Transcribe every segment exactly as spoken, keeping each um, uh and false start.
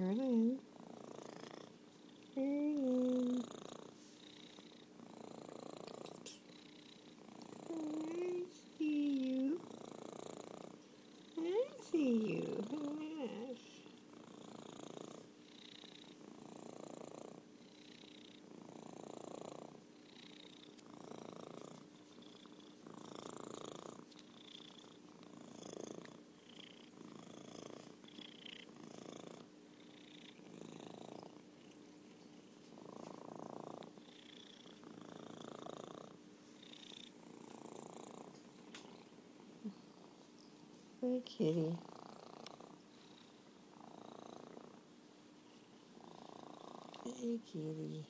Merlin. Merlin. I see you. I see you. Yes. Hey, kitty. Hey, kitty.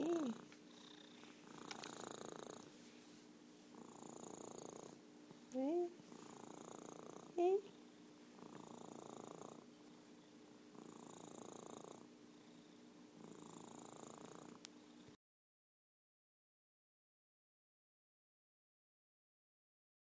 Yeah.